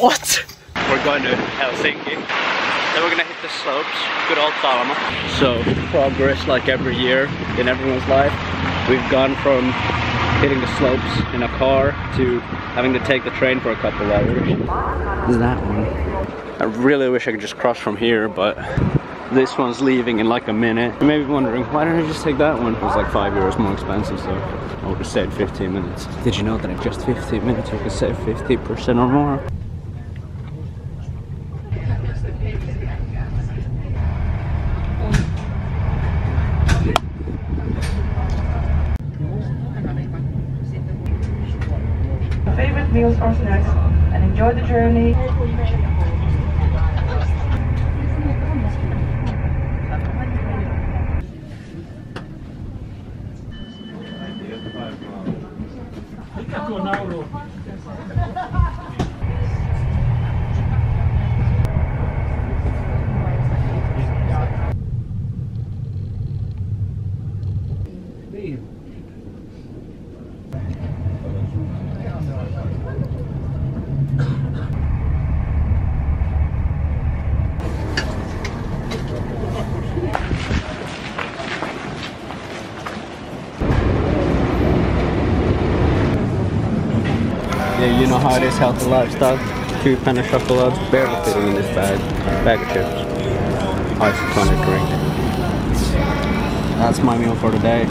What? We're going to Helsinki. Then we're gonna hit the slopes. Good old Talma. So progress like every year in everyone's life. We've gone from hitting the slopes in a car to having to take the train for a couple hours. There's that one. I really wish I could just cross from here, but this one's leaving in like a minute. You may be wondering, why didn't I just take that one? It was like €5 more expensive, so I would have saved 15 minutes. Did you know that in just 15 minutes you could save 50% or more? Favorite meals or snacks, and enjoy the journey. Yeah, you know how it is, healthy lifestyle. 2 pound of chocolate, barely fitting in this bag. Bag of chips, isotonic drink. That's my meal for today.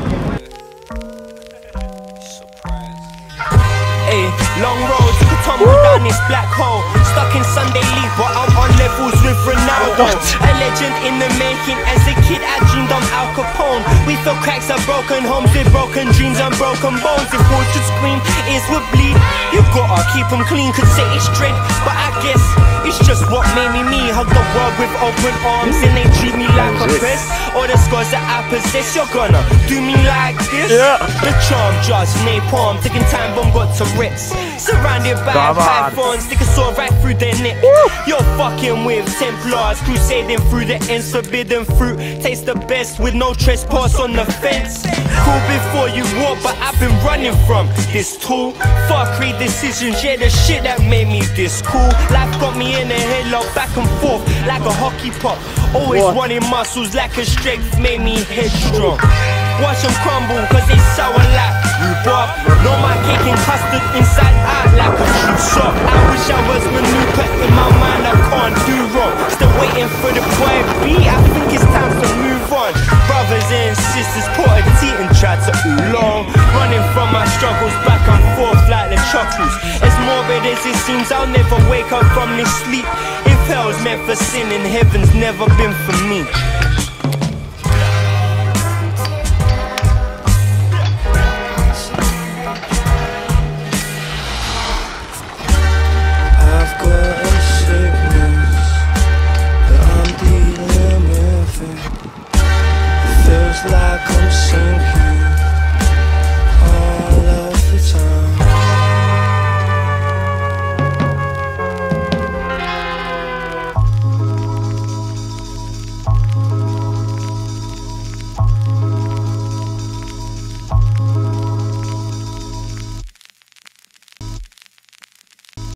Hey, long road to the tumble down this black hole. Stuck in Sunday League, but I'm on levels with Ronaldo. A legend in the making. As a kid, I dreamed I'm Al Capone. We feel cracks of broken homes with broken dreams and broken bones. If we should scream, ears would bleed. You gotta keep them clean, could say it's dread, but I guess it's just what made me me. Hug the world with open arms and they treat me like a pest. All the scars that I possess, you're gonna do me like this? Yeah. The charm jars, napalm, taking time bomb got to rips. Surrounded by pythons, stick a saw right through their neck. You're fucking with Templars, crusading through the ends, forbidden fruit. Taste the best with no trespass on the fence. Cool before you walk, but I've been running from this tool. Fuckery decisions, yeah, the shit that made me this cool. Life got me in a headlock, back and forth like a hockey puck. Always running muscles, lack of strength made me headstrong. Watch them crumble, cause they sour like rhubarb. Know my cake and custard inside out like a shoe shop. I wish I was maneuvered in my mind, I can't do wrong. Still waiting for the quiet beat, I think it's time to move on. Brothers and sisters poured tea and tried to oolong. Running from my struggles back and forth like the chuckles. As morbid as it seems, I'll never wake up from this sleep. If hell's meant for sin and heaven's never been for me.